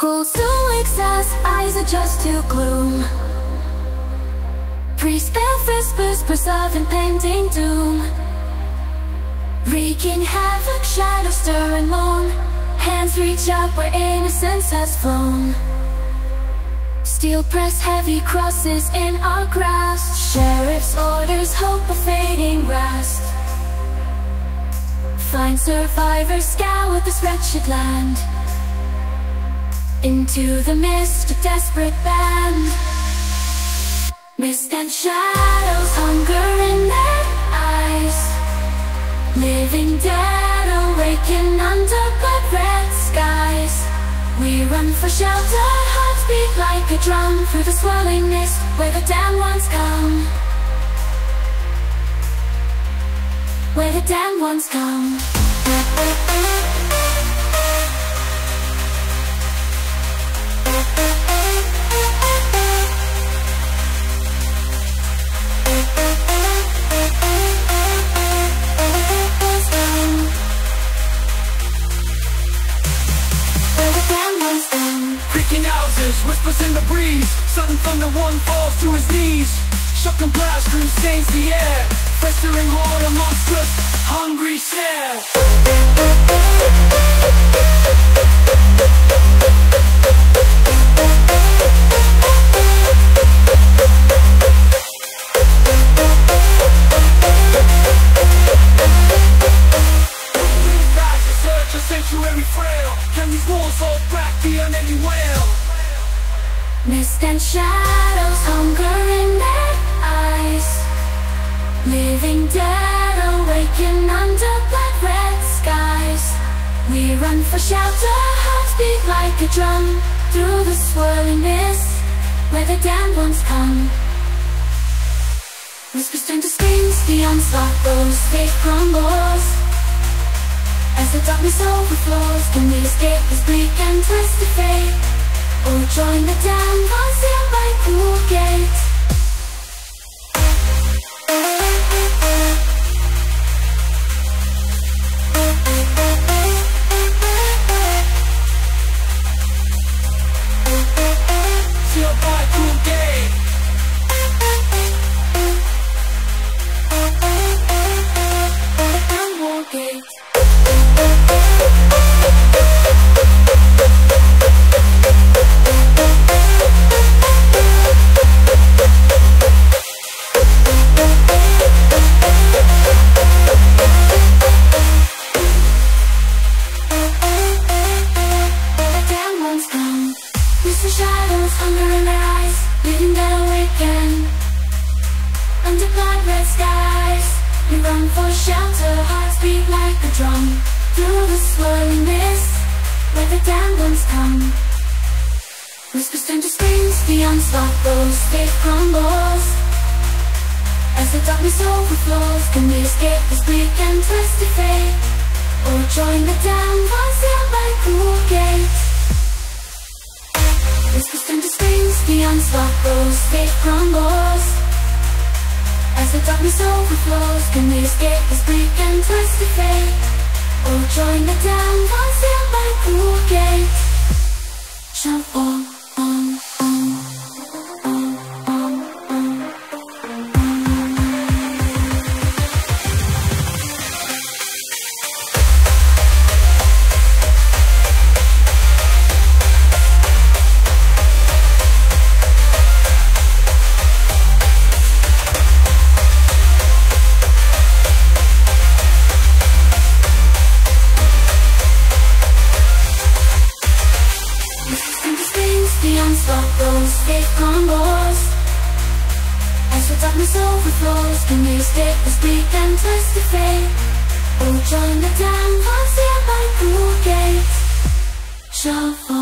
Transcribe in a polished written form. Cool soon wakes us, eyes adjust to gloom. Priest that whispers, preserve impending doom. Wreaking havoc, shadows stir and moan. Hands reach up where innocence has flown. Steel press heavy crosses in our grasp. Sheriff's orders, hope of fading rust. Find survivors, scour this wretched land. Into the mist, a desperate band. Mist and shadows, hunger in their eyes. Living dead, awaken under blood-red skies. We run for shelter, hearts beat like a drum. Through the swirling mist, where the damned ones come. Where the damned ones come. Whispers in the breeze, sudden thunder, one falls to his knees. Shock and blast stains the air, festering horror, a monstrous, hungry stare. Lean back to search a sanctuary frail. Can these walls hold back the unending wail? Mist and shadows, hunger in their eyes. Living dead, awaken under blood-red skies. We run for shelter, hearts beat like a drum. Through the swirling mist, where the damned ones come. Whispers turn to screams, the onslaught grows, faith crumbles. As the darkness overflows, can we escape this bleak and twisted fate? Or join the damned ones in my cruel gate. Till my cruel gate. The damned gate. Hunger in their eyes, living dead awaken. Under blood-red skies, we run for shelter, hearts beat like a drum. Through the swirling mist, where the damned ones come. Whispers turn to screams, the onslaught grows, faith crumbles. As the darkness overflows, can we escape this bleak and twisted fate? Or join the damned ones in my cruel gate? Whispers turn to screams, the onslaught grows, faith crumbles. As the darkness overflows, can we escape this bleak and twisted fate? Or join the damned ones in my cruel gate? Shall fall crumbles. As the darkness overflows, can we escape this bleak and twisted fate? Or join the damned ones in my cruel gate? Shall fall.